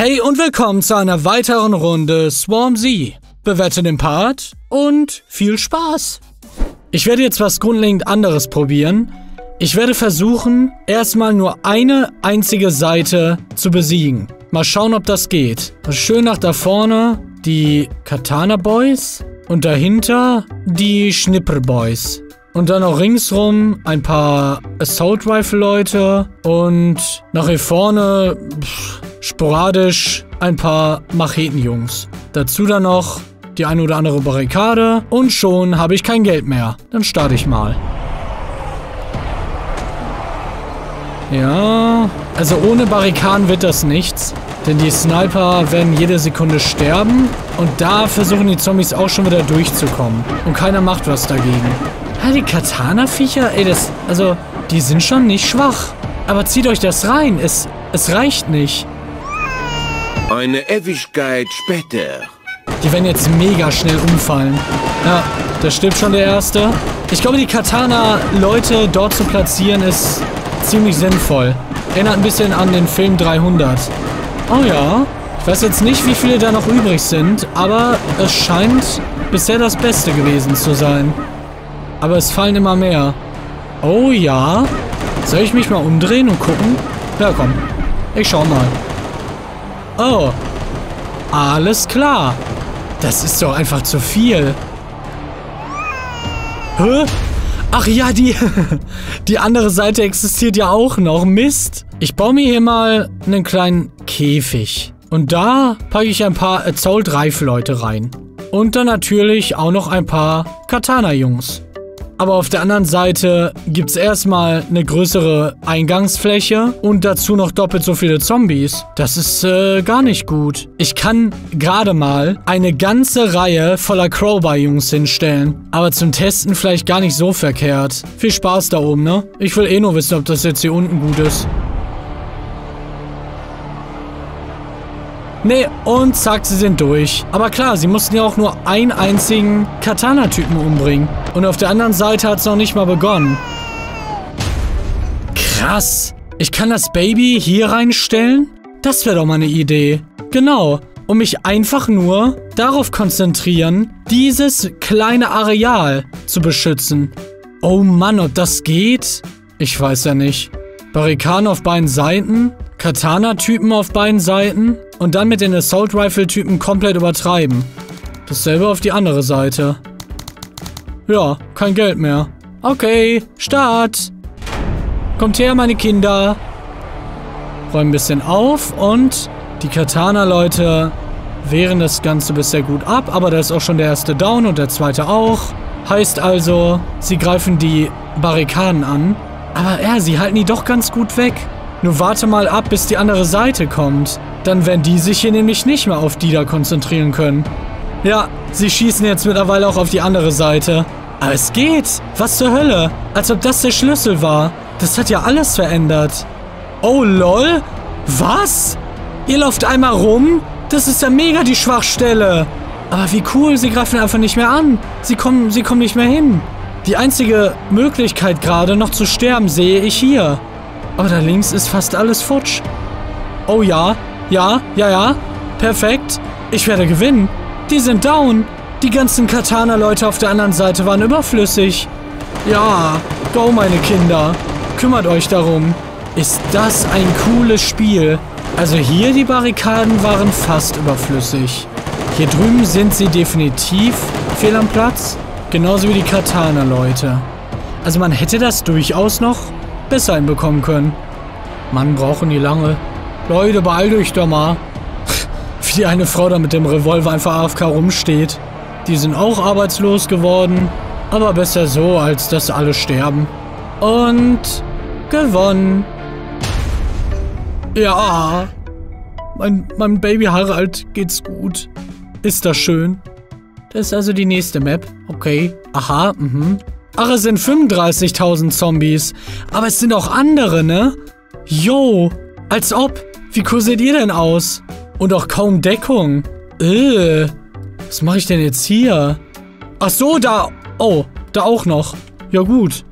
Hey und willkommen zu einer weiteren Runde Swarm Z. Bewerte den Part und viel Spaß. Ich werde jetzt was grundlegend anderes probieren. Ich werde versuchen, erstmal nur eine einzige Seite zu besiegen. Mal schauen, ob das geht. Schön nach da vorne die Katana Boys und dahinter die Schnipper Boys. Und dann auch ringsrum ein paar Assault Rifle Leute und nach hier vorne sporadisch ein paar Macheten-Jungs. Dazu dann noch die eine oder andere Barrikade und schon habe ich kein Geld mehr. Dann starte ich mal. Ja, also ohne Barrikaden wird das nichts, denn die Sniper werden jede Sekunde sterben und da versuchen die Zombies auch schon wieder durchzukommen und keiner macht was dagegen. Ja, die Katana-Viecher, ey, die sind schon nicht schwach. Aber zieht euch das rein, es reicht nicht. Eine Ewigkeit später. Die werden jetzt mega schnell umfallen. Ja, da stirbt schon der Erste. Ich glaube, die Katana-Leute dort zu platzieren, ist ziemlich sinnvoll. Erinnert ein bisschen an den Film 300. Oh ja, ich weiß jetzt nicht, wie viele da noch übrig sind, aber es scheint bisher das Beste gewesen zu sein. Aber es fallen immer mehr. Oh ja. Soll ich mich mal umdrehen und gucken? Ja, komm. Ich schau mal. Oh. Alles klar. Das ist doch einfach zu viel. Hä? Ach ja, die andere Seite existiert ja auch noch. Mist. Ich baue mir hier mal einen kleinen Käfig. Und da packe ich ein paar Assault Rifle Leute rein. Und dann natürlich auch noch ein paar Katana-Jungs. Aber auf der anderen Seite gibt es erstmal eine größere Eingangsfläche und dazu noch doppelt so viele Zombies. Das ist gar nicht gut. Ich kann gerade mal eine ganze Reihe voller Crowbar-Jungs hinstellen. Aber zum Testen vielleicht gar nicht so verkehrt. Viel Spaß da oben, ne? Ich will eh nur wissen, ob das jetzt hier unten gut ist. Nee, und zack, sie sind durch. Aber klar, sie mussten ja auch nur einen einzigen Katana-Typen umbringen. Und auf der anderen Seite hat es noch nicht mal begonnen. Krass. Ich kann das Baby hier reinstellen? Das wäre doch mal eine Idee. Genau. Und mich einfach nur darauf konzentrieren, dieses kleine Areal zu beschützen. Oh Mann, ob das geht? Ich weiß ja nicht. Barrikaden auf beiden Seiten, Katana-Typen auf beiden Seiten und dann mit den Assault-Rifle-Typen komplett übertreiben. Dasselbe auf die andere Seite. Ja, kein Geld mehr. Okay, Start! Kommt her, meine Kinder! Räumen ein bisschen auf und die Katana-Leute wehren das Ganze bisher gut ab, aber da ist auch schon der erste down und der zweite auch. Heißt also, sie greifen die Barrikaden an. Aber ja, sie halten die doch ganz gut weg. Nur warte mal ab, bis die andere Seite kommt. Dann werden die sich hier nämlich nicht mehr auf die da konzentrieren können. Ja, sie schießen jetzt mittlerweile auch auf die andere Seite. Aber es geht. Was zur Hölle? Als ob das der Schlüssel war. Das hat ja alles verändert. Oh, lol. Was? Ihr lauft einmal rum? Das ist ja mega die Schwachstelle. Aber wie cool, sie greifen einfach nicht mehr an. Sie kommen nicht mehr hin. Die einzige Möglichkeit gerade noch zu sterben sehe ich hier. Aber da links ist fast alles futsch. Oh ja, ja. Perfekt. Ich werde gewinnen. Die sind down. Die ganzen Katana-Leute auf der anderen Seite waren überflüssig. Ja, go meine Kinder. Kümmert euch darum. Ist das ein cooles Spiel. Also hier die Barrikaden waren fast überflüssig. Hier drüben sind sie definitiv fehl am Platz. Genauso wie die Katana-Leute. Also man hätte das durchaus noch besser hinbekommen können. Mann, brauchen die lange. Leute, beeilt euch doch mal. Wie die eine Frau da mit dem Revolver einfach AFK rumsteht. Die sind auch arbeitslos geworden. Aber besser so, als dass alle sterben. Und gewonnen. Ja. Mein Baby Harald geht's gut. Ist das schön. Das ist also die nächste Map. Okay. Aha, Ach, es sind 35.000 Zombies. Aber es sind auch andere, ne? Jo. Als ob. Wie cool seht ihr denn aus? Und auch kaum Deckung. Was mache ich denn jetzt hier? Ach so, da. Oh, da auch noch. Ja gut.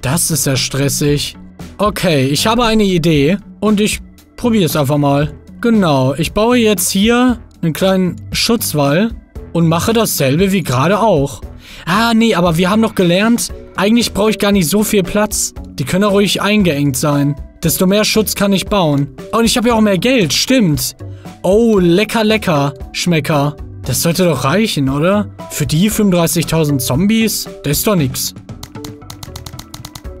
Das ist ja stressig. Okay, ich habe eine Idee. Und ich probiere es einfach mal. Genau, ich baue jetzt hier einen kleinen Schutzwall und mache dasselbe wie gerade auch. Ah, nee, aber wir haben noch gelernt, eigentlich brauche ich gar nicht so viel Platz. Die können ja ruhig eingeengt sein. Desto mehr Schutz kann ich bauen. Und ich habe ja auch mehr Geld, stimmt. Oh, lecker, lecker, Schmecker. Das sollte doch reichen, oder? Für die 35.000 Zombies? Das ist doch nix.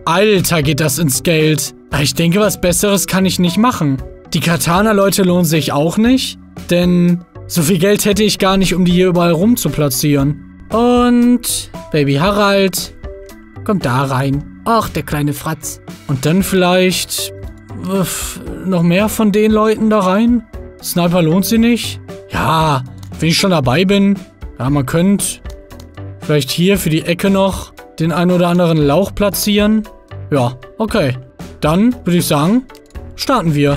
Alter, geht das ins Geld. Ich denke, was Besseres kann ich nicht machen. Die Katana-Leute lohnen sich auch nicht, denn so viel Geld hätte ich gar nicht, um die hier überall rum zu platzieren. Und Baby Harald kommt da rein. Ach, der kleine Fratz. Und dann vielleicht noch mehr von den Leuten da rein? Sniper lohnt sie nicht? Ja, wenn ich schon dabei bin. Ja, man könnte vielleicht hier für die Ecke noch den einen oder anderen Lauch platzieren. Ja, okay. Dann würde ich sagen, starten wir.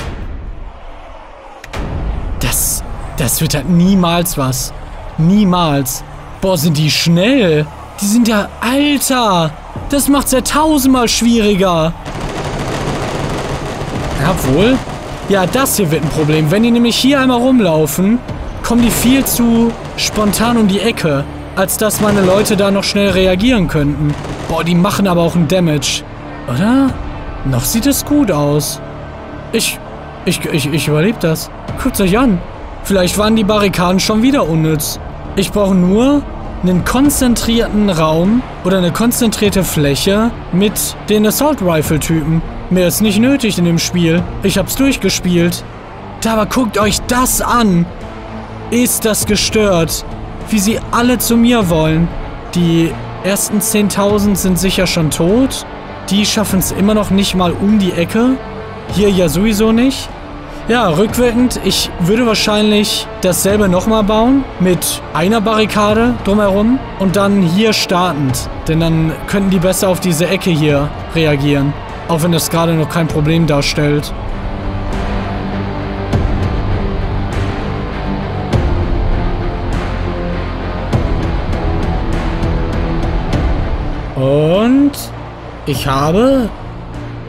Das wird halt niemals was. Niemals. Boah, sind die schnell. Die sind ja... Alter! Das macht's ja tausendmal schwieriger. Jawohl. Ja, das hier wird ein Problem. Wenn die nämlich hier einmal rumlaufen, kommen die viel zu spontan um die Ecke, als dass meine Leute da noch schnell reagieren könnten. Boah, die machen aber auch einen Damage. Oder? Noch sieht es gut aus. Ich überlebe das. Guckt euch an. Vielleicht waren die Barrikaden schon wieder unnütz. Ich brauche nur einen konzentrierten Raum oder eine konzentrierte Fläche mit den Assault Rifle Typen. Mehr ist nicht nötig in dem Spiel. Ich hab's durchgespielt. Aber guckt euch das an. Ist das gestört? Wie sie alle zu mir wollen. Die ersten 10.000 sind sicher schon tot. Die schaffen es immer noch nicht mal um die Ecke. Hier ja sowieso nicht. Ja, rückwirkend, ich würde wahrscheinlich dasselbe nochmal bauen, mit einer Barrikade drumherum und dann hier startend, denn dann könnten die besser auf diese Ecke hier reagieren, auch wenn das gerade noch kein Problem darstellt. Und ich habe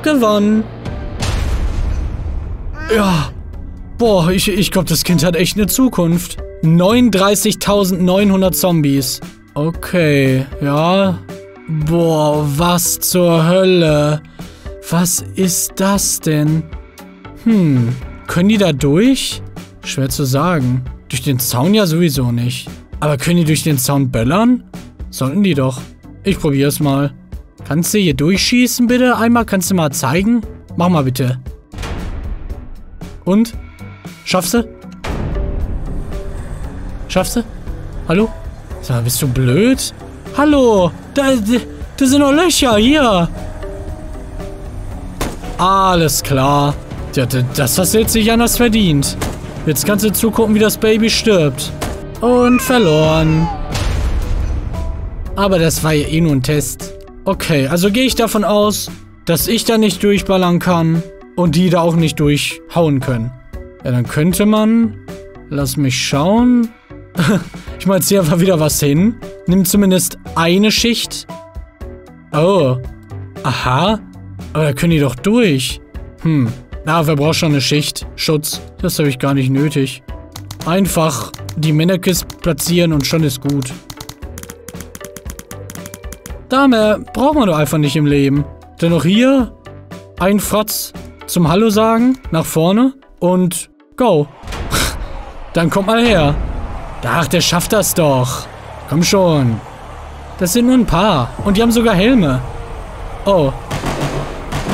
gewonnen. Ja, boah, ich glaube, das Kind hat echt eine Zukunft. 39.900 Zombies. Okay, ja. Boah, was zur Hölle? Was ist das denn? Hm, können die da durch? Schwer zu sagen. Durch den Zaun ja sowieso nicht. Aber können die durch den Zaun böllern? Sollten die doch. Ich probier's mal. Kannst du hier durchschießen, bitte? Einmal, kannst du mal zeigen? Mach mal bitte. Und? Schaffst du? Schaffst du? Hallo? Sag mal, bist du blöd? Hallo! Da sind noch Löcher, hier! Alles klar. Ja, das hast du jetzt nicht anders verdient. Jetzt kannst du zugucken, wie das Baby stirbt. Und verloren. Aber das war ja eh nur ein Test. Okay, also gehe ich davon aus, dass ich da nicht durchballern kann. Und die da auch nicht durchhauen können. Ja, dann könnte man... Lass mich schauen. Ich mache jetzt hier einfach wieder was hin. Nimm zumindest eine Schicht. Oh. Aha. Aber da können die doch durch. Hm. Na, wer braucht schon eine Schicht? Schutz. Das habe ich gar nicht nötig. Einfach die Mannequins platzieren und schon ist gut. Da mehr braucht man doch einfach nicht im Leben. Denn auch hier... Ein Fratz... Zum Hallo sagen, nach vorne und go. Dann kommt mal her. Ach, der schafft das doch. Komm schon. Das sind nur ein paar. Und die haben sogar Helme. Oh.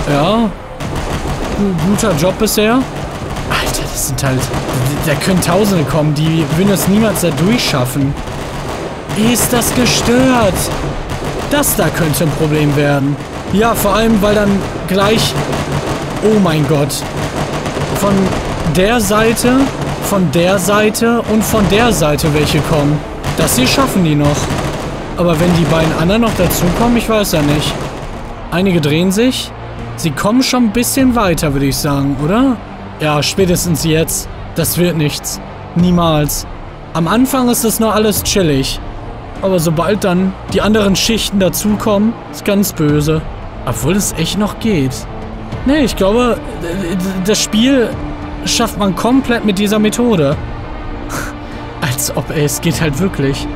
Ja. Guter Job bisher. Alter, das sind halt... Da können Tausende kommen. Die würden das niemals da durchschaffen. Ist das gestört? Das da könnte ein Problem werden. Ja, vor allem, weil dann gleich... Oh mein Gott. Von der Seite, und von der Seite welche kommen. Das hier schaffen die noch. Aber wenn die beiden anderen noch dazukommen, ich weiß ja nicht. Einige drehen sich. Sie kommen schon ein bisschen weiter, würde ich sagen, oder? Ja, spätestens jetzt. Das wird nichts. Niemals. Am Anfang ist das noch alles chillig. Aber sobald dann die anderen Schichten dazukommen, ist ganz böse. Obwohl es echt noch geht. Nee, ich glaube, das Spiel schafft man komplett mit dieser Methode. Als ob, ey, es geht halt wirklich.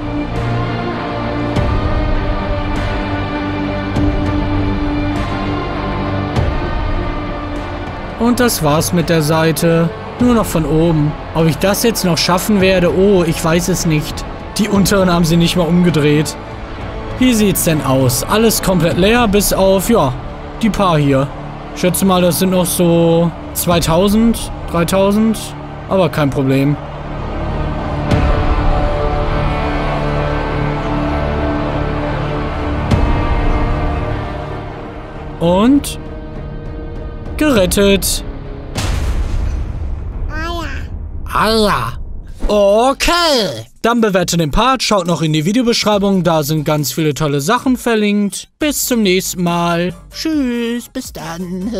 Und das war's mit der Seite. Nur noch von oben. Ob ich das jetzt noch schaffen werde? Oh, ich weiß es nicht. Die unteren haben sie nicht mal umgedreht. Wie sieht's denn aus? Alles komplett leer, bis auf, ja, die paar hier. Ich schätze mal, das sind noch so 2000, 3000. Aber kein Problem. Und gerettet. Aua. Okay. Dann bewertet den Part, schaut noch in die Videobeschreibung, da sind ganz viele tolle Sachen verlinkt. Bis zum nächsten Mal. Tschüss, bis dann.